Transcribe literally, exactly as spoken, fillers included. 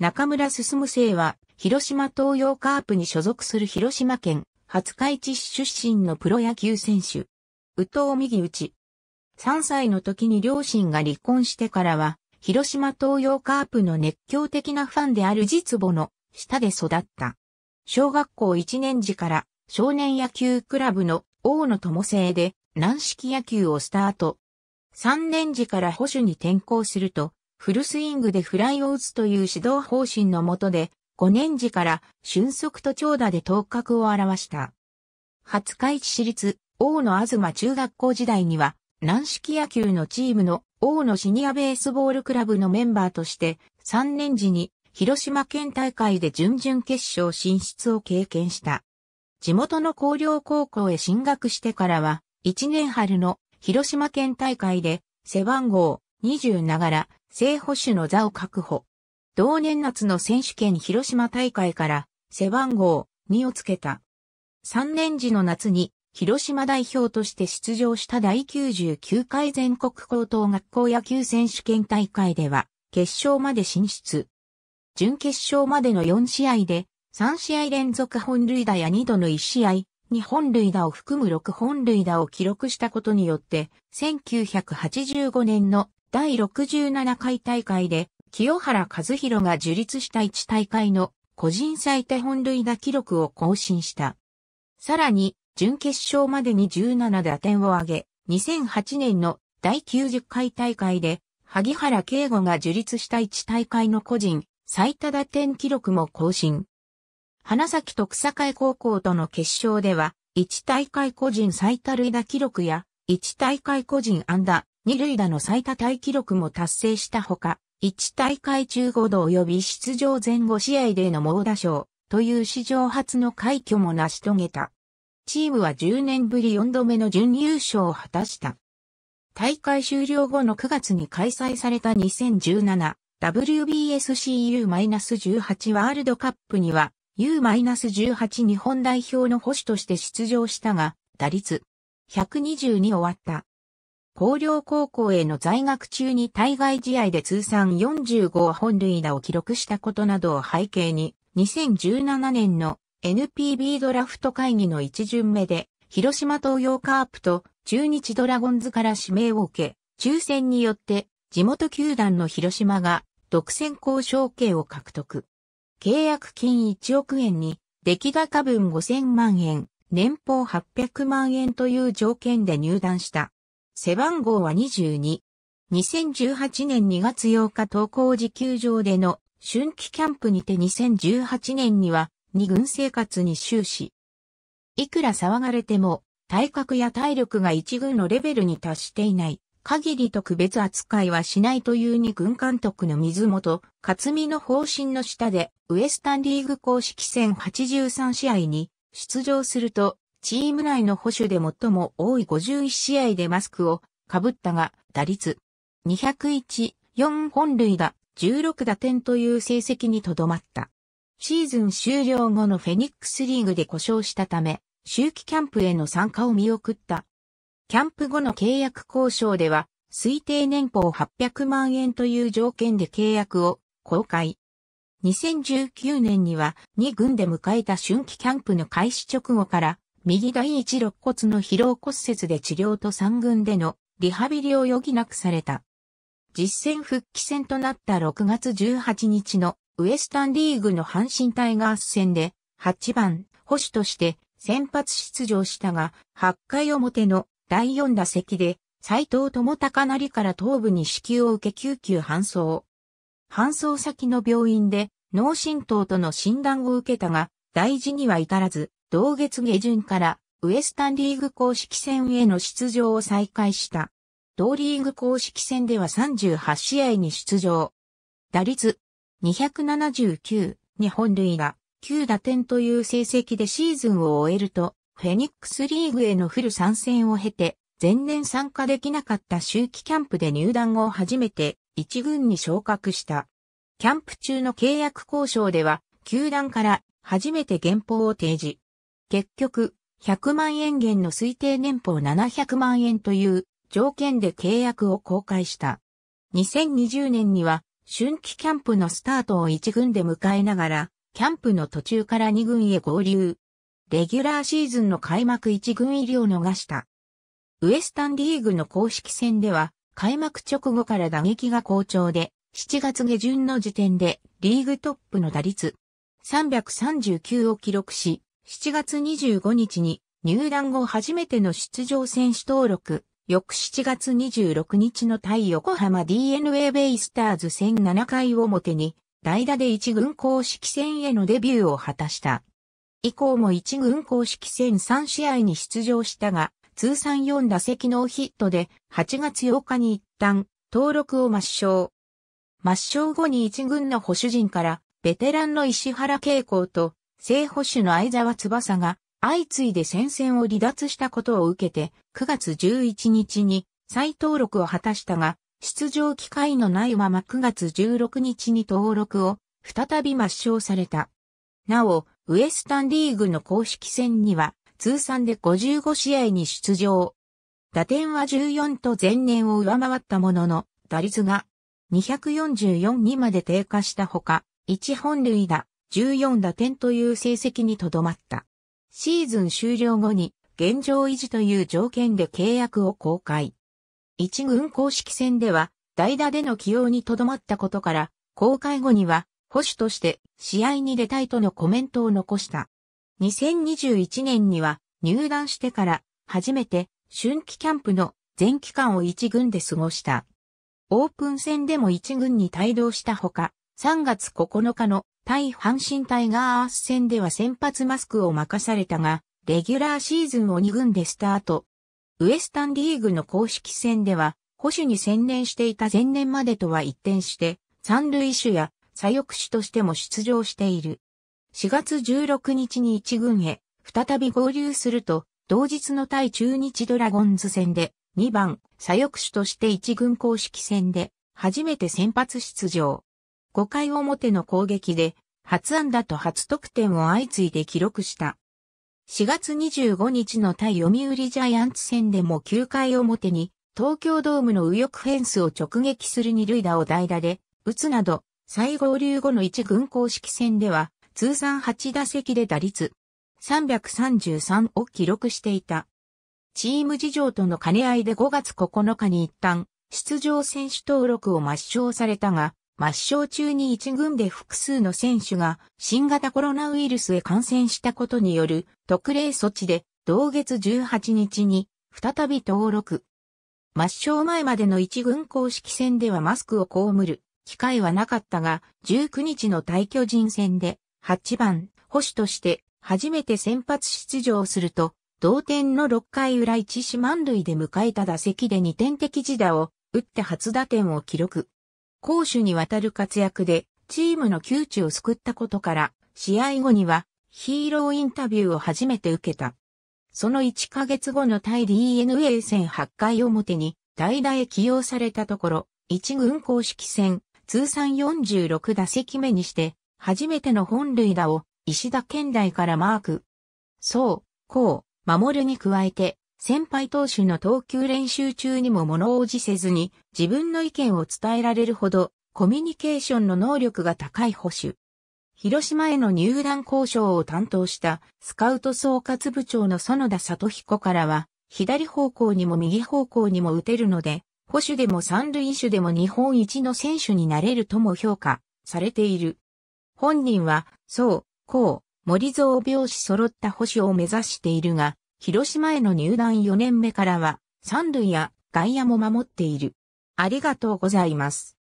中村進生は、広島東洋カープに所属する広島県、廿日市市出身のプロ野球選手。右投右打ち。さんさいの時に両親が離婚してからは、広島東洋カープの熱狂的なファンである実母の下で育った。小学校いちねん時から少年野球クラブの大野友制で軟式野球をスタート。さんねん時から捕手に転向すると、フルスイングでフライを打つという指導方針の下で、ごねん時から俊足と長打で頭角を現した。廿日市市立大野東中学校時代には、軟式野球のチームの大野シニアベースボールクラブのメンバーとしてさんねん時に広島県大会で準々決勝進出を経験した。地元の広陵高校へ進学してからはいちねん春の広島県大会で背番号にじゅうながら正捕手の座を確保。同年夏の選手権広島大会から背番号にをつけた。さんねん時の夏に広島代表として出場した第きゅうじゅうきゅうかい全国高等学校野球選手権大会では決勝まで進出。準決勝までのよんしあいでさんしあい連続本塁打やにどのいちしあい、にほん塁打を含むろくほん塁打を記録したことによってせんきゅうひゃくはちじゅうごねんの第ろくじゅうななかい大会で清原和博が樹立したいち大会の個人最多本塁打記録を更新した。さらに準決勝までにじゅうななだてんを挙げ、にせんはちねんの第きゅうじゅっかい大会で、萩原圭吾が樹立したいち大会の個人最多打点記録も更新。花咲徳栄高校との決勝では、いち大会個人最多塁打記録や、いち大会個人安打、に塁打の最多タイ記録も達成したほか、いち大会中ごど及び出場前ごしあいでの猛打賞という史上初の快挙も成し遂げた。チームはじゅうねんぶりよんどめの準優勝を果たした。大会終了後のくがつに開催された にせんじゅうななダブリュービーエスシーユーじゅうはち ワールドカップには ユーじゅうはち 日本代表の捕手として出場したが、打率ひゃくにじゅうに終わった。広陵高校への在学中に対外試合で通算よんじゅうごほん塁打を記録したことなどを背景に、にせんじゅうななねんのエヌピービー ドラフト会議の一巡目で、広島東洋カープと中日ドラゴンズから指名を受け、抽選によって地元球団の広島が独占交渉権を獲得。契約金いちおくえんに、出来高分ごせんまんえん、年俸はっぴゃくまんえんという条件で入団した。背番号はにじゅうに。にせんじゅうはちねんにがつようか東光寺球場での春季キャンプにてにせんじゅうはちねんには、二軍生活に終始。いくら騒がれても、体格や体力が一軍のレベルに達していない、限り特別扱いはしないという二軍監督の水本克己の方針の下で、ウエスタンリーグ公式戦はちじゅうさんしあいに出場すると、チーム内の捕手で最も多いごじゅういちしあいでマスクをかぶったが、打率にひゃくいち、よんほん塁打、じゅうろくだてんという成績にとどまった。シーズン終了後のフェニックスリーグで故障したため、秋季キャンプへの参加を見送った。キャンプ後の契約交渉では、推定年俸はっぴゃくまんえんという条件で契約を更改。にせんじゅうきゅうねんにはに軍で迎えた春季キャンプの開始直後から、右第一肋骨の疲労骨折で治療とさん軍でのリハビリを余儀なくされた。実戦復帰戦となったろくがつじゅうはちにちのウエスタンリーグの阪神タイガース戦ではちばん捕手として先発出場したがはちかい表のだいよん打席で斎藤智貴成から頭部に支給を受け救急搬送。搬送先の病院で脳震盪との診断を受けたが大事には至らず同月下旬からウエスタンリーグ公式戦への出場を再開した。同リーグ公式戦ではさんじゅうはちしあいに出場。打率にひゃくななじゅうきゅう、にほん塁打、きゅうだてんという成績でシーズンを終えると、フェニックスリーグへのフル参戦を経て、前年参加できなかった秋季キャンプで入団後初めて一軍に昇格した。キャンプ中の契約交渉では、球団から初めて減俸を提示。結局、ひゃくまんえん減の推定年俸ななひゃくまんえんという条件で契約を更改した。にせんにじゅうねんには、春季キャンプのスタートをいち軍で迎えながら、キャンプの途中からに軍へ合流。レギュラーシーズンの開幕いち軍入りを逃した。ウエスタンリーグの公式戦では、開幕直後から打撃が好調で、しちがつ下旬の時点でリーグトップの打率さんさんきゅうを記録し、しちがつにじゅうごにちに入団後初めての出場選手登録、翌しちがつにじゅうろくにちの対横浜 ディーエヌエー ベイスターズ戦ななかい表に代打でいち軍公式戦へのデビューを果たした。以降もいち軍公式戦さんしあいに出場したが、通算よんだせきノーヒットではちがつようかに一旦登録を抹消。抹消後にいち軍の捕手陣からベテランの石原慶光と正捕手の相澤翼が相次いで戦線を離脱したことを受けてくがつじゅういちにちに再登録を果たしたが出場機会のないままくがつじゅうろくにちに登録を再び抹消された。なお、ウエスタンリーグの公式戦には通算でごじゅうごしあいに出場。打点はじゅうよんと前年を上回ったものの打率がによんよんにまで低下したほか、いちほんるいだ、じゅうよんだてんという成績にとどまった。シーズン終了後に現状維持という条件で契約を更改。いち軍公式戦では代打での起用にとどまったことから、更改後には捕手として試合に出たいとのコメントを残した。にせんにじゅういちねんには入団してから初めて春季キャンプの全期間をいち軍で過ごした。オープン戦でもいち軍に帯同したほか、さんがつここのかの対阪神タイガース戦では先発マスクを任されたが、レギュラーシーズンをに軍でスタート。ウエスタンリーグの公式戦では、捕手に専念していた前年までとは一転して、三塁手や左翼手としても出場している。しがつじゅうろくにちにいち軍へ、再び合流すると、同日の対中日ドラゴンズ戦で、にばん、左翼手としていち軍公式戦で、初めて先発出場。ごかい表の攻撃で、初安打と初得点を相次いで記録した。しがつにじゅうごにちの対読売ジャイアンツ戦でもきゅうかい表に、東京ドームの右翼フェンスを直撃する二塁打を代打で、打つなど、再合流後のいち軍公式戦では、通算はちだせきで打率さんさんさんを記録していた。チーム事情との兼ね合いでごがつここのかに一旦出場選手登録を抹消されたが、抹消中にいち軍で複数の選手が新型コロナウイルスへ感染したことによる特例措置で同月じゅうはちにちに再び登録。抹消前までのいち軍公式戦ではマスクを被る機会はなかったが、じゅうくにちの対巨人戦ではちばん捕手として初めて先発出場すると、同点のろっかいうら一死満塁で迎えた打席でにてんてき自打を打って初打点を記録。攻守にわたる活躍でチームの窮地を救ったことから試合後にはヒーローインタビューを初めて受けた。そのいっかげつごの対 ディーエヌエー 戦はちかい表に代打へ起用されたところいち軍公式戦通算よんじゅうろくだせきめにして初めての本塁打を石田健大からマーク。そう、こう。守るに加えて、先輩投手の投球練習中にも物おじせずに自分の意見を伝えられるほどコミュニケーションの能力が高い捕手。広島への入団交渉を担当したスカウト総括部長の園田聡彦からは、左方向にも右方向にも打てるので、捕手でも三塁手でも日本一の選手になれるとも評価されている。本人は、そう、こう。森蔵拍子揃った捕手を目指しているが、広島への入団よねんめからは、三塁や外野も守っている。ありがとうございます。